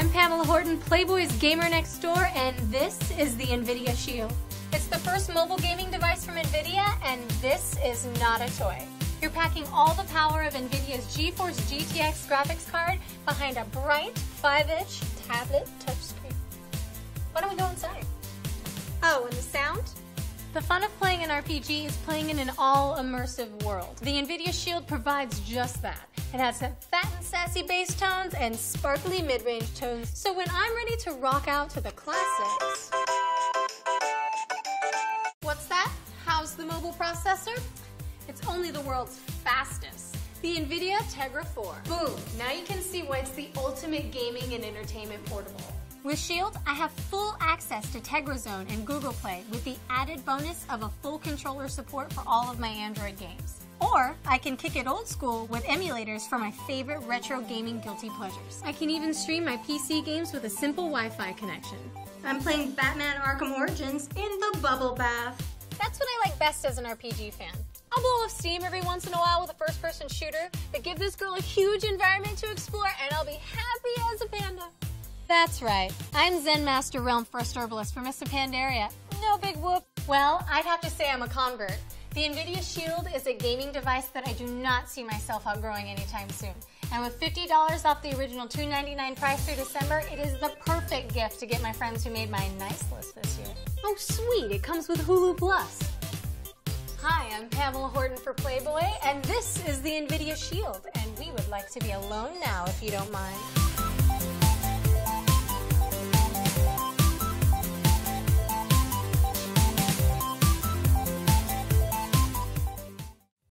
I'm Pamela Horton, Playboy's Gamer Next Door, and this is the NVIDIA Shield. It's the first mobile gaming device from NVIDIA, and this is not a toy. You're packing all the power of NVIDIA's GeForce GTX graphics card behind a bright 5-inch tablet touchscreen. Why don't we go inside? Oh, and the sound? The fun of playing an RPG is playing in an all-immersive world. The NVIDIA Shield provides just that. It has some fat and sassy bass tones and sparkly mid-range tones, so when I'm ready to rock out to the classics... What's that? How's the mobile processor? It's only the world's fastest. The NVIDIA Tegra 4. Boom! Now you can see why it's the ultimate gaming and entertainment portable. With Shield, I have full access to Tegra Zone and Google Play with the added bonus of a full controller support for all of my Android games. Or I can kick it old school with emulators for my favorite retro gaming guilty pleasures. I can even stream my PC games with a simple Wi-Fi connection. I'm playing Batman Arkham Origins in the bubble bath. That's what I like best as an RPG fan. I'll blow off steam every once in a while with a first-person shooter, but give this girl a huge environment to explore and I'll be happy as a panda. That's right, I'm Zen Master Realm First Herbalist for Mr. Pandaria. No big whoop. Well, I'd have to say I'm a convert. The NVIDIA Shield is a gaming device that I do not see myself outgrowing anytime soon. And with $50 off the original $299 price through December, it is the perfect gift to get my friends who made my nice list this year. Oh sweet, it comes with Hulu Plus. Hi, I'm Pamela Horton for Playboy, and this is the NVIDIA Shield, and we would like to be alone now if you don't mind.